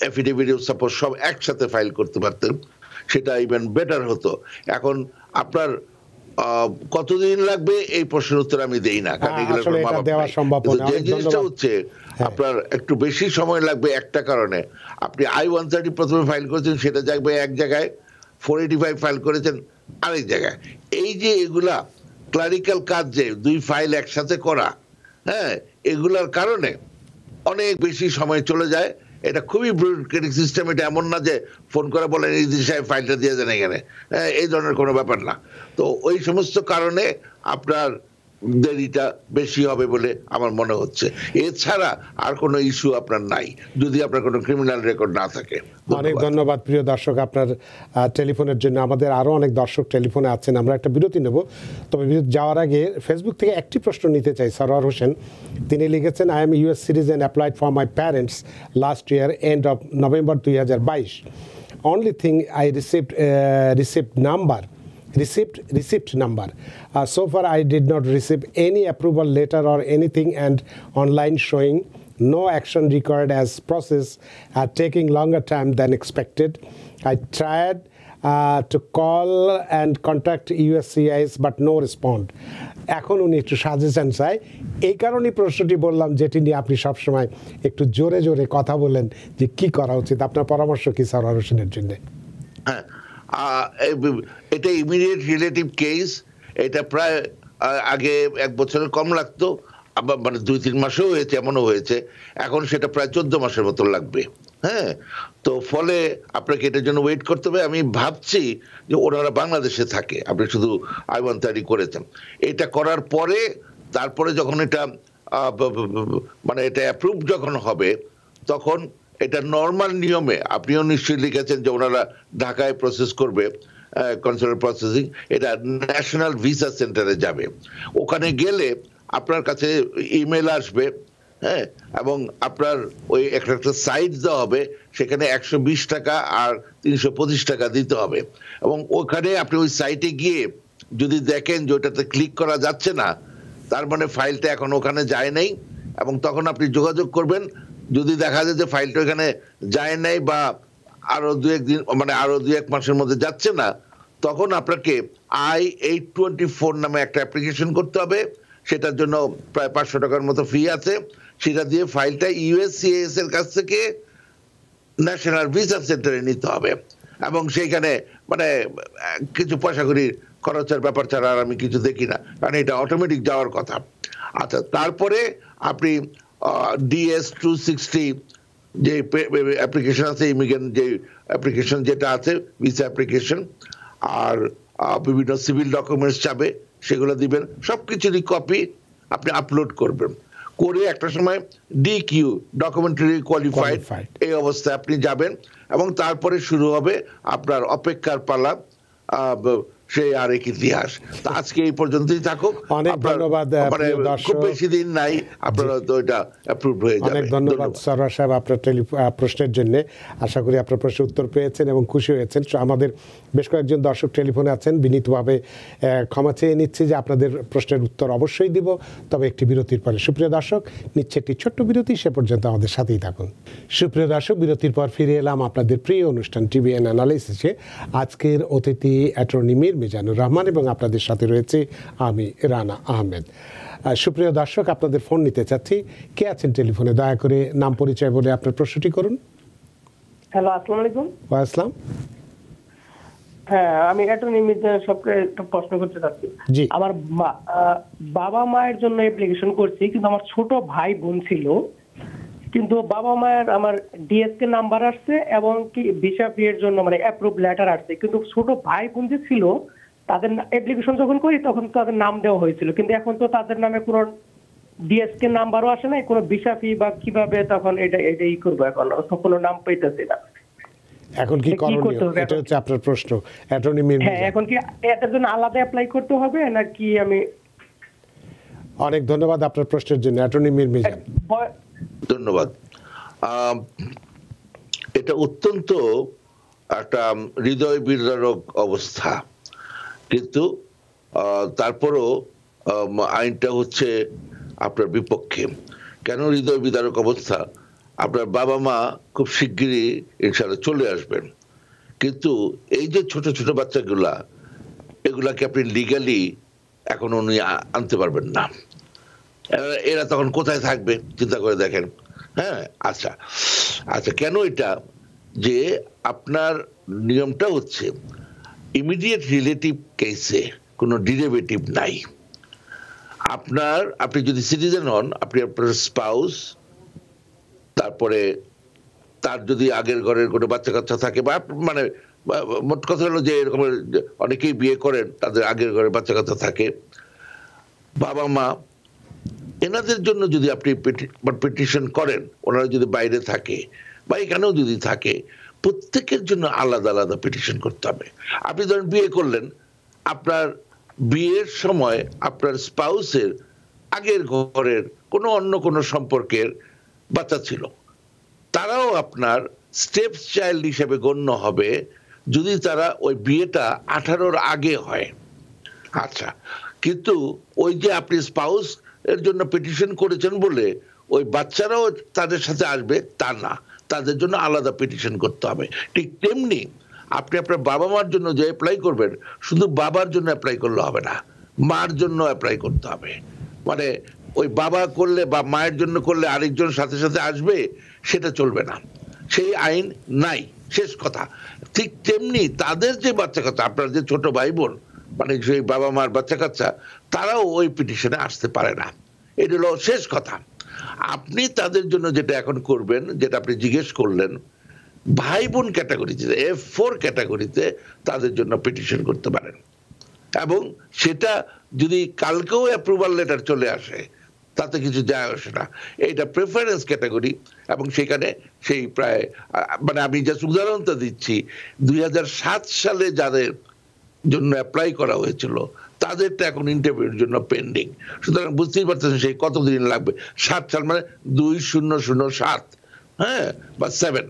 affidavit of support সব একসাথে ফাইল করতে পারতেন, সেটা ইভেন বেটার হতো। এখন আপনার কতদিন লাগবে এই প্রশ্নের উত্তর আমি দেই না, কারণ এই জিনিসটা হচ্ছে আপনার একটু বেশি সময় লাগবে একটা কারণে। আপনি I-130 প্রথমে ফাইল করেছেন, সেটা যাবে এক জায়গায়, 485 ফাইল করেছেন আরেক জায়গায়। এই যে এগুলা ক্লারিক্যাল কাজ, যে দুই ফাইল একসাথে করা, হ্যাঁ, এগুলার কারণে অনেক বেশি সময় চলে যায়। এটা খুবই বিউরোক্রেটিক সিস্টেম, এটা এমন না যে ফোন করে বলেন ইজি সাহেব ফাইলটা দিয়ে দেন এখানে, হ্যাঁ, এই ধরনের কোনো ব্যাপার না। তো ওই সমস্ত কারণে আপনার দেরিটা বেশি হবে বলে আমার মনে হচ্ছে। এছাড়া আর কোনো ইস্যু আপনার নাই, যদি আপনার কোনো ক্রিমিনাল রেকর্ড না থাকে। অনেক ধন্যবাদ প্রিয় দর্শক আপনার টেলিফোনের জন্য। আমাদের আরও অনেক দর্শক টেলিফোনে আছেন, আমরা একটা বিরতি নেব। তবে বিরতি যাওয়ার আগে ফেসবুক থেকে একটি প্রশ্ন নিতে চাই। সরোয়ার হোসেন তিনি লিখেছেন, I am US citizen, applied for my parents last year end of November 2022। Only thing I received number. So far I did not receive any approval letter or anything, and online showing no action required as process taking longer time than expected. I tried to call and contact USCIS but no respond. এখন উনি একটু suggestion চাই, এই কারণেই প্রশ্নটি বললাম যেটি নিয়ে আপনি সবসময় একটু জোরে জোরে কথা বলেন যে কি করা উচিত। আপনার পরামর্শ কি সরোয়ার হোসেনের জন্য? এটা ইমিডিয়েট রিলেটিভ কেস, এটা প্রায় আগে এক বছরের কম লাগতো, আবার মানে 2-3 মাসেও হয়েছে, এমনও হয়েছে। এখন সেটা প্রায় 14 মাসের মতো লাগবে, হ্যাঁ। তো ফলে আপনাকে এটার জন্য ওয়েট করতে হবে। আমি ভাবছি যে ওনারা বাংলাদেশে থাকে, আপনি শুধু I-130 করেছেন, এটা করার পরে তারপরে যখন এটা মানে এটা অ্যাপ্রুভ যখন হবে, তখন এটা নর্মাল নিয়মে আপনিও নিশ্চয়ই লিখেছেন যে ওনারা ঢাকায় প্রসেস করবে, কনস্যুলার প্রসেসিং, এটা ন্যাশনাল ভিসা সেন্টারে যাবে। ওখানে গেলে আপনার কাছে ইমেল আসবে, হ্যাঁ, এবং আপনার ওই একটা একটা সাইট দেওয়া হবে, সেখানে 120 টাকা আর 325 টাকা দিতে হবে। এবং ওখানে আপনি ওই সাইটে গিয়ে যদি দেখেন যে ওটাতে ক্লিক করা যাচ্ছে না, তার মানে ফাইলটা এখন ওখানে যায় নাই, এবং তখন আপনি যোগাযোগ করবেন। যদি দেখা যায় যে ফাইলটা ওখানে যায় নাই বা আরো আরো দুই এক মাসের মধ্যে যাচ্ছে না, তখন আপনাকে I-824 নামে একটা অ্যাপ্লিকেশন করতে হবে। সেটার জন্য প্রায় 500 টাকার মতো ফি আছে। সেটা দিয়ে ফাইলটা USCIS এর কাছ থেকে ন্যাশনাল ভিসা সেন্টারে নিতে হবে, এবং সেইখানে মানে কিছু পয়সা করি খরচের ব্যাপার ছাড়া আর আমি কিছু দেখি না, কারণ এটা অটোমেটিক যাওয়ার কথা। আচ্ছা, তারপরে আপনি DS-260 যে অ্যাপ্লিকেশন আছে, ইমিগ্রেন্ট যে অ্যাপ্লিকেশন যেটা আছে, ভিসা অ্যাপ্লিকেশন, আর বিভিন্ন সিভিল ডকুমেন্টস চাবে, সেগুলো দিবেন। সব কিছুরই কপি আপনি আপলোড করবেন, করে একটা সময় DQ ডকুমেন্টারি কোয়ালিফাইড, এই অবস্থায় আপনি যাবেন। এবং তারপরে শুরু হবে আপনার অপেক্ষার পালা, সেই আরেক ইতিহাস। তো আজকে এই পর্যন্তই থাকুক, খুব বেশি দিন নাই, আপনারা তো এটা অ্যাপ্রুভ হয়ে যাবে। অনেক ধন্যবাদ সরোয়ার সাহেব আপনার প্রশ্নের জন্য। আশা করি আপনার প্রশ্নের উত্তর পেয়েছেন এবং খুশি হয়েছেন। আমাদের বেশ কয়েকজন দর্শক টেলিফোনে আছেন, বিনীতভাবে ক্ষমা চেয়ে নিচ্ছি যে আপনাদের প্রশ্নের উত্তর অবশ্যই দিব, তবে একটি বিরতির পরে। সুপ্রিয় দর্শক, নিচ্ছে একটি ছোট্ট বিরতি, সে পর্যন্ত আমাদের সাথেই থাকুন। সুপ্রিয় দর্শক, বিরতির পর ফিরে এলাম আপনাদের প্রিয় অনুষ্ঠান TBN অ্যানালাইসিসে। আজকের অতিথি অ্যাটর্নি মীর এম মিজানুর রহমান এবং আপনাদের সাথে রয়েছে আমি রানা আহমেদ। সুপ্রিয় দর্শক, আপনাদের ফোন নিতে চাচ্ছি। কে আছেন টেলিফোনে? দয়া করে নাম পরিচয় বলে আপনার প্রশ্নটি করুন। হ্যালো, আসসালামু আলাইকুম। ওয়া আসসালাম। হ্যাঁ, আমি অ্যাটর্নি মিজানুর সবকে একটা প্রশ্ন করতে চাচ্ছি। আমার বাবা মায়ের জন্য অ্যাপ্লিকেশন করছি, কিন্তু আমার ছোট ভাই বোন ছিল, কিন্তু বাবা মায়ের আমার ডিএসকে নাম্বার আসছে এবং কি ভিসা ফি এর জন্য মানে অ্যাপ্রুভ লেটার আসছে, কিন্তু ছোট ভাই বোন যে ছিল তাদের অ্যাপ্লিকেশন যখন করি তখন তাদের নাম দেওয়া হয়েছিল, কিন্তু এখন তো তাদের নামে কোনো ডিএসকে নাম্বারও আসে না, কোনো ভিসা ফি বা কিভাবে তখন এটাই করবো, এখন কোনো নাম পাইতেছি না। এখন কি করণীয়, এটা হচ্ছে আপনার প্রশ্ন অ্যাটর্নি মীর? হ্যাঁ, এখন কি এটার জন্য আলাদা অ্যাপ্লাই করতে হবে নাকি? আমি অনেক ধন্যবাদ আপনার প্রশ্নের জন্য অ্যাটর্নি মীর মিজান, ধন্যবাদ। এটা অত্যন্ত একটা হৃদয় বিদারক অবস্থা, কিন্তু তারপরও আইনটা হচ্ছে আপনার বিপক্ষে। কেন হৃদয় বিদারক অবস্থা? আপনার বাবা মা খুব শিগগিরই ইনশাআল্লাহ চলে আসবেন, কিন্তু এই যে ছোট ছোট বাচ্চাগুলা, এগুলাকে আপনি লিগালি এখন উনি আনতে পারবেন না, এরা তখন কোথায় থাকবে চিন্তা করে দেখেন। হ্যাঁ, আচ্ছা আচ্ছা, কেন এটা যে আপনার নিয়মটা হচ্ছে ইমিডিয়েট রিলেটিভ কেসে কোনো ডিরেভেটিভ নাই আপনার। আপনি যদি সিটিজেন হন, আপনি আপনার স্পাউস, তারপরে তার যদি আগের ঘরের কোনো বাচ্চা কাচ্চা থাকে, বা মানে মোট কথা হলো যে এরকম অনেকেই বিয়ে করেন তাদের আগের ঘরের বাচ্চা কাচ্চা থাকে, বাবা মা, এনাদের জন্য যদি আপনি পিটিশন করেন, ওনারা যদি বাইরে থাকে বা এখানেও যদি থাকে, প্রত্যেকের জন্য আলাদা আলাদা পিটিশন করতে হবে। আপনি ধরেন বিয়ে করলেন, আপনার বিয়ের সময় আপনার স্পাউসের আগের ঘরের কোনো অন্য কোনো সম্পর্কের বাচ্চা ছিল, তারাও আপনার স্টেপস চাইল্ড হিসেবে গণ্য হবে যদি তারা ওই বিয়েটা 18 আগে হয়। আচ্ছা, কিন্তু ওই যে আপনি স্পাউস এর জন্য পিটিশন করেছেন বলে ওই বাচ্চারাও তাদের সাথে আসবে তা না, তাদের জন্য আলাদা পিটিশন করতে হবে। ঠিক তেমনি আপনি আপনার বাবা মার জন্য যে অ্যাপ্লাই করবেন, শুধু বাবার জন্য অ্যাপ্লাই করলে হবে না, মার জন্য অ্যাপ্লাই করতে হবে। মানে ওই বাবা করলে বা মায়ের জন্য করলে আরেকজন সাথে সাথে আসবে, সেটা চলবে না, সেই আইন নাই, শেষ কথা। ঠিক তেমনি তাদের যে বাচ্চা কাচ্চা, আপনার যে ছোট ভাই বোন, মানে সেই বাবা মার বাচ্চা কাচ্চা, তারাও ওই পিটিশনে আসতে পারে না, এটা হলো শেষ কথা। আপনি তাদের জন্য যেটা এখন করবেন, যেটা আপনি জিজ্ঞেস করলেন, ভাই বোন ক্যাটাগরিতে F4 ক্যাটাগরিতে তাদের জন্য পিটিশন করতে পারেন, এবং সেটা যদি কালকেও অ্যাপ্রুভাল লেটার চলে আসে তাতে কিছু যায় আসে না, এটা প্রেফারেন্স ক্যাটাগরি। এবং সেখানে সেই প্রায় মানে আমি যা উদাহরণটা দিচ্ছি, 2007 সালে যাদের জন্য অ্যাপ্লাই করা হয়েছিল তাদেরটা এখন ইন্টারভিউর জন্য পেন্ডিং। সুতরাং বুঝতেই পারতেছেন সেই কতদিন লাগবে, 7 সাল মানে 2007, হ্যাঁ, বা 7।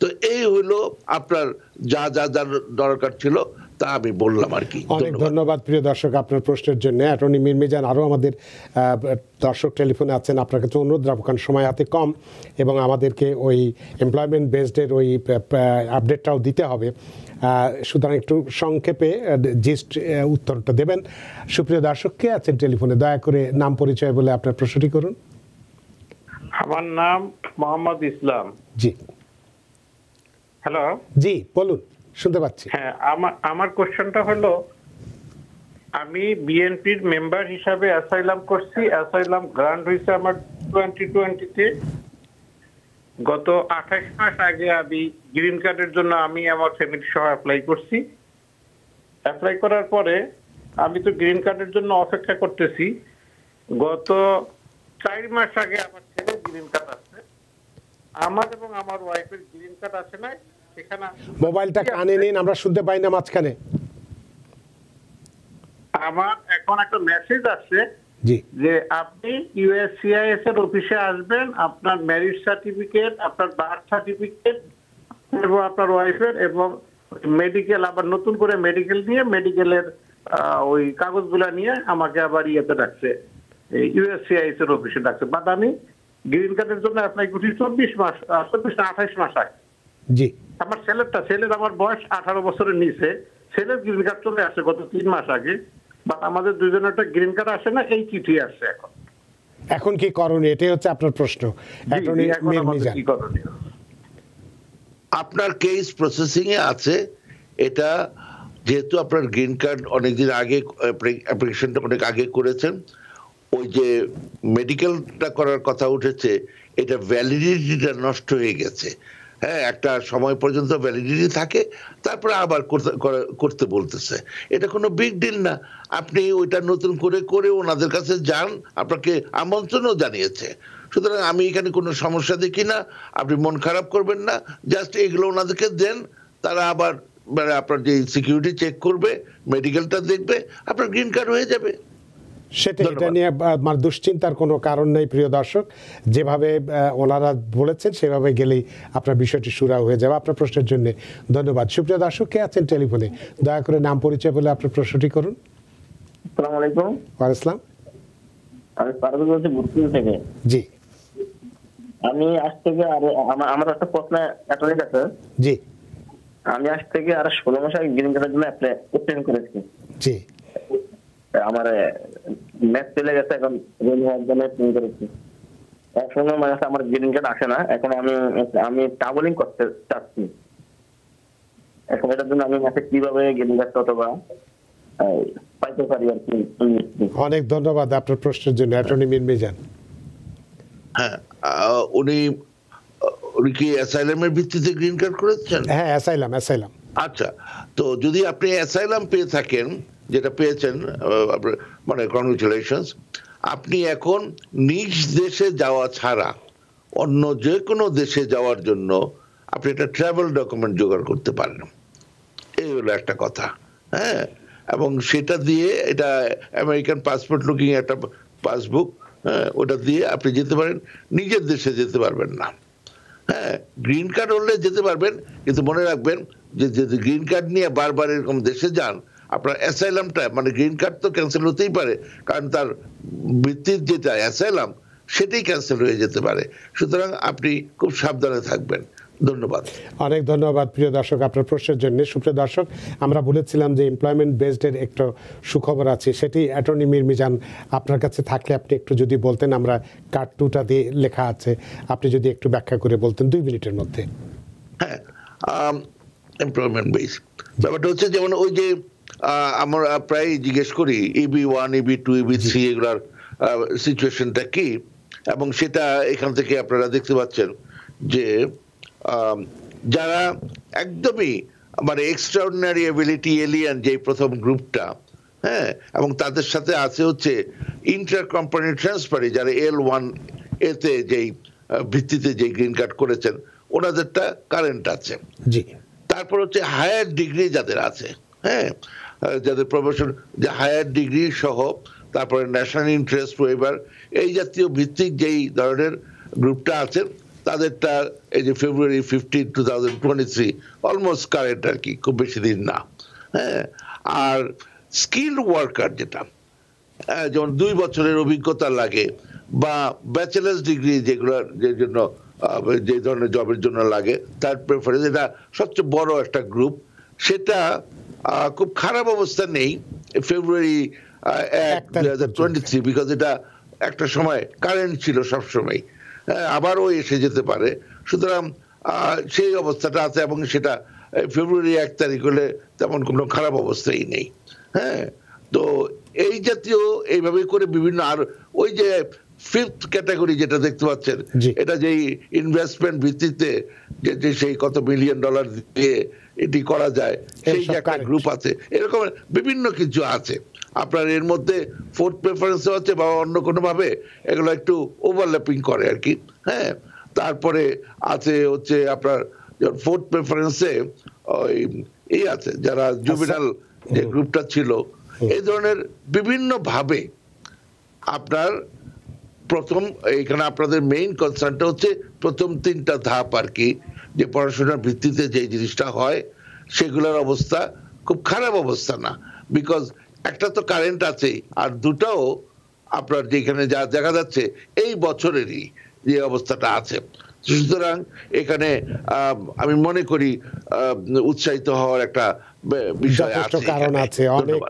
তো এই হলো আপনার যা যা যার দরকার ছিল তা আমি বললাম আর কি। অনেক ধন্যবাদ প্রিয় দর্শক আপনার প্রশ্নের জন্য অ্যাটর্নি মীর মিজান। আরও আমাদের দর্শক টেলিফোনে আছেন, আপনার কাছে অনুরোধ রাখব, কারণ সময় হাতে কম এবং আমাদেরকে ওই এমপ্লয়মেন্ট বেসডের ওই আপডেটটাও দিতে হবে, সুতরাং একটু সংক্ষেপে জিস্ট উত্তরটা দেবেন। সুপ্রিয় দর্শককে আছেন টেলিফোনে, দয়া করে নাম পরিচয় বলে আপনার প্রশ্নটি করুন। আমার নাম মোহাম্মদ ইসলাম। জি, হ্যালো। জি বলুন, শুনতে পাচ্ছি। হ্যাঁ, আমার কোশ্চেনটা হলো, আমি বিএনপির মেম্বার হিসাবে অ্যাসাইলাম করছি, অ্যাসাইলাম গ্রান্ট হয়েছে আমার 2020-তে। গত 28 মাস আগে আমি গ্রিন কার্ডের জন্য আমি আমার ফ্যামিলি সহ অ্যাপ্লাই করছি। অ্যাপ্লাই করার পরে আমি তো গ্রিন কার্ডের জন্য অপেক্ষা করতেছি, গত 4 মাস আগে আমার ছেলে গ্রিন কার্ড আসছে, আমার এবং আমার ওয়াইফের গ্রিন কার্ড আসে নাই। সেখানে মোবাইলটা কানে নিন, আমরা শুনতে পাই না মাঝখানে। আমার এখন একটা মেসেজ আসছে যে আপনি USCIS এর অফিসে আসবেন, আপনার ম্যারিজ সার্টিফিকেট, আপনার বার্থ সার্টিফিকেট এবং আপনার ওয়াইফের, এবং মেডিকেল, আবার নতুন করে মেডিকেল নিয়ে, মেডিকেলের ওই কাগজগুলা নিয়ে আমাকে আবার ইয়েতে ডাকছে, USCIS এর অফিসে ডাকছে। বাট আমি গ্রিন কার্ডের জন্য অ্যাপ্লাই করছি 28 মাস আগে। জি, আমার ছেলের আমার বয়স 18 বছরের নিচে, ছেলের গ্রিন কার্ড চলে আসে গত 3 মাস আগে, বাট আমাদের দুজনের একটা গ্রিন কার্ড আসে না, এই চিঠি আসছে। এখন কি করণীয়, এটাই হচ্ছে আপনার প্রশ্ন অ্যাটর্নি মীর মিজান। আপনার কেস প্রসেসিং এ আছে, এটা যেহেতু আপনার গ্রিন কার্ড অনেকদিন আগে, অ্যাপ্লিকেশনটা অনেক আগে করেছেন, ওই যে মেডিকেলটা করার কথা উঠেছে, এটা ভ্যালিডিটিটা নষ্ট হয়ে গেছে। হ্যাঁ একটা সময় পর্যন্ত ভ্যালিডিটি থাকে তারপরে আবার করতে বলতেছে এটা কোনো বিগ ডিল না আপনি ওইটা নতুন করে করে ওনাদের কাছে যান আপনাকে আমন্ত্রণও জানিয়েছে সুতরাং আমি এখানে কোনো সমস্যা দেখি না আপনি মন খারাপ করবেন না জাস্ট এগুলো ওনাদেরকে দেন তারা আবার আপনার যে সিকিউরিটি চেক করবে মেডিকেলটা দেখবে আপনার গ্রিন কার্ড হয়ে যাবে সেটা এটা নিয়ে আমার দুশ্চিন্তার কোনো কারণ নেই প্রিয় দর্শক যেভাবে ওনারা বলেছেন সেভাবে গেলেই আপনার বিষয়টি সুরা হয়ে যাবে আপনার প্রশ্নের জন্য ধন্যবাদ সুপ্রিয় দর্শক কে আছেন টেলিফোনে দয়া করে নাম পরিচয় বলে আপনার প্রশ্নটি করুন আসসালামু আলাইকুম ওয়া ইসলাম আমি পারভেজ বলছি বুরকিনা থেকে জি আমি আজ থেকে আর আমার একটা প্রশ্ন অ্যাটর্নি কাছে জি আমি আজ থেকে আর 16 মাস আগে গ্রিন কার্ডের জন্য অ্যাপ্লাই করেছি জি আমার ম্যাথ চলে গেছে এখন আমার গ্রিন কার্ড আসে না এখন আমি ট্রাভেলিং করতে চাচ্ছি এখন এটার জন্য আমি ম্যাথে কিভাবে গ্রিন কার্ড অথবা পাইতে পারি আর কি অনেক ধন্যবাদ আপনার প্রশ্নের জন্য অ্যাটর্নি মীর মিজান হ্যাঁ উনি কি অ্যাসাইলামের ভিত্তিতে গ্রিন কার্ড করেছেন হ্যাঁ অ্যাসাইলাম আচ্ছা তো যদি আপনি অ্যাসাইলাম পেয়ে থাকেন যেটা পেয়েছেন মানে কংগ্রেচুলেশনস আপনি এখন নিজ দেশে যাওয়া ছাড়া অন্য যে কোনো দেশে যাওয়ার জন্য আপনি একটা ট্রাভেল ডকুমেন্ট জোগাড় করতে পারেন এই হলো একটা কথা হ্যাঁ এবং সেটা দিয়ে এটা আমেরিকান পাসপোর্ট লুকিং একটা পাসবুক ওটা দিয়ে আপনি যেতে পারেন নিজের দেশে যেতে পারবেন না হ্যাঁ গ্রিন কার্ড হলে যেতে পারবেন কিন্তু মনে রাখবেন যে যদি গ্রিন কার্ড নিয়ে বারবার এরকম দেশে যান আপনার অ্যাসাইলামটা মানে গ্রিন কার্ড তো ক্যান্সেল হতেই পারে কারণ তার ভিত্তির যেটা অ্যাসাইলাম সেটাই ক্যান্সেল হয়ে যেতে পারে সুতরাং আপনি খুব সাবধানে থাকবেন ধন্যবাদ অনেক ধন্যবাদ প্রিয় দর্শক আপনার প্রশ্নের জন্য সুপ্রিয় দর্শক আমরা বলেছিলাম যে এমপ্লয়মেন্ট বেসডের একটা সুখবর আছে সেটি অ্যাটর্নি মীর মিজান আপনার কাছে থাকলে আপনি একটু যদি বলতেন আমরা কার্ড টুটা দিয়ে লেখা আছে আপনি যদি একটু ব্যাখ্যা করে বলতেন 2 মিনিটের মধ্যে হ্যাঁ এমপ্লয়মেন্ট বেস ব্যাপারটা হচ্ছে যেমন ওই যে আমরা প্রায় জিজ্ঞেস করি EB-1, EB-2, EB-3 এগুলার সিচুয়েশনটা কি এবং সেটা এখান থেকে আপনারা দেখতে পাচ্ছেন যে যারা একদমই মানে এক্সট্রাঅর্ডিনারি এবিলিটি এলিয়েন যে প্রথম গ্রুপটা হ্যাঁ এবং তাদের সাথে আছে হচ্ছে ইন্টার কোম্পানি ট্রান্সফারে যারা L1A-তে যেই ভিত্তিতে যে গ্রিন কার্ড করেছেন ওনাদেরটা কারেন্ট আছে জি তারপর হচ্ছে হায়ার ডিগ্রি যাদের আছে হ্যাঁ যাদের প্রফেশন যে হায়ার ডিগ্রি সহ তারপরে ন্যাশনাল ইন্টারেস্ট ওয়েভার এই জাতীয় ভিত্তিক যেই ধরনের গ্রুপটা আছে তাদেরটা এই যে February 15, 2023 অলমোস্ট কারেন্ট আর কি খুব বেশি দিন না হ্যাঁ আর স্কিল্ড ওয়ার্কার যেটা যেমন 2 বছরের অভিজ্ঞতা লাগে বা ব্যাচেলার্স ডিগ্রি যেগুলো যে জন্য যে ধরনের জবের জন্য লাগে তার প্রেফারেন্স এটা সবচেয়ে বড় একটা গ্রুপ সেটা খুব খারাপ অবস্থা নেই February 1, 2023 বিকজ এটা একটা সময় কারেন্ট ছিল সবসময় আবারও এসে যেতে পারে সুতরাং সেই অবস্থাটা আছে এবং সেটা February 1 হলে তেমন কোনো খারাপ অবস্থাই নেই হ্যাঁ তো এই জাতীয় এইভাবে করে বিভিন্ন আর ওই যে 5th ক্যাটাগরি যেটা দেখতে পাচ্ছেন এটা যেই ইনভেস্টমেন্ট ভিত্তিতে যে সেই কত বিলিয়ন ডলার দিয়ে এটি করা যায় সেই একটা গ্রুপ আছে এরকম বিভিন্ন কিছু আছে আপনার এর মধ্যে 4th প্রেফারেন্সও আছে বা অন্য কোনোভাবে এগুলো একটু ওভারল্যাপিং করে আর কি হ্যাঁ তারপরে আছে হচ্ছে আপনার 4th প্রেফারেন্সে এই আছে যারা জুবিনাল যে গ্রুপটা ছিল এই ধরনের বিভিন্ন ভাবে আপনার প্রথম এখানে আপনাদের মেইন কনসার্নটা হচ্ছে প্রথম 3টা ধাপ আর কি যে পড়াশোনার ভিত্তিতে যে জিনিসটা হয় সেগুলোর অবস্থা খুব খারাপ অবস্থা না বিকজ একটা তো কারেন্ট আছেই আর 2টাও আপনার যেখানে যা দেখা যাচ্ছে এই বছরেরই যে অবস্থাটা আছে সুতরাং এখানে আমি মনে করি উৎসাহিত হওয়ার একটা বিষয় আছে অনেক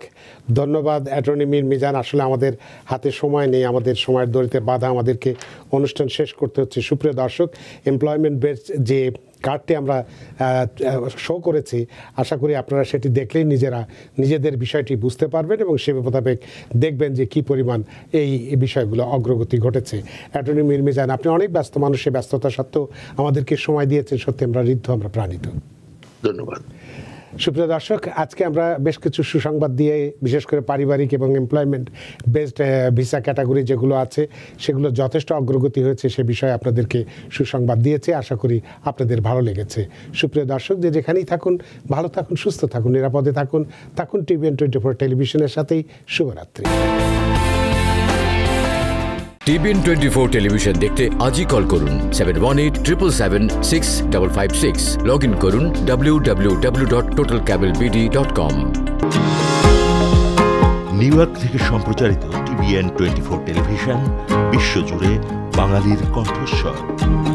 ধন্যবাদ অ্যাটর্নি মীর মিজান আসলে আমাদের হাতে সময় নেই আমাদের সময়ের দড়িতে বাধা আমাদেরকে অনুষ্ঠান শেষ করতে হচ্ছে সুপ্রিয় দর্শক এমপ্লয়মেন্ট বেস যে কার্ডটি আমরা শো করেছি আশা করি আপনারা সেটি দেখলেই নিজেদের বিষয়টি বুঝতে পারবেন এবং সে মোতাবেক দেখবেন যে কি পরিমাণ এই বিষয়গুলো অগ্রগতি ঘটেছে অ্যাটর্নি মীর মিজান আপনি অনেক ব্যস্ত মানুষের ব্যস্ততা সত্ত্বেও আমাদেরকে সময় দিয়েছেন সত্যি আমরা প্রাণিত ধন্যবাদ সুপ্রিয় দর্শক আজকে আমরা বেশ কিছু সুসংবাদ দিয়ে বিশেষ করে পারিবারিক এবং এমপ্লয়মেন্ট বেসড ভিসা ক্যাটাগরি যেগুলো আছে সেগুলো যথেষ্ট অগ্রগতি হয়েছে সে বিষয়ে আপনাদেরকে সুসংবাদ দিয়েছে আশা করি আপনাদের ভালো লেগেছে সুপ্রিয় দর্শক যে যেখানেই থাকুন ভালো থাকুন সুস্থ থাকুন নিরাপদে থাকুন থাকুন টিবিএন 24 টেলিভিশনের সাথেই শুভরাত্রি TBN 24 টেলিভিশন দেখতে আজই কল করুন 7187776556 লগ ইন করুন www.totalcablebd.com নিউ ইয়র্ক থেকে সম্প্রচারিত TBN 24 টেলিভিশন বিশ্বজুড়ে বাঙালির কণ্ঠস্বর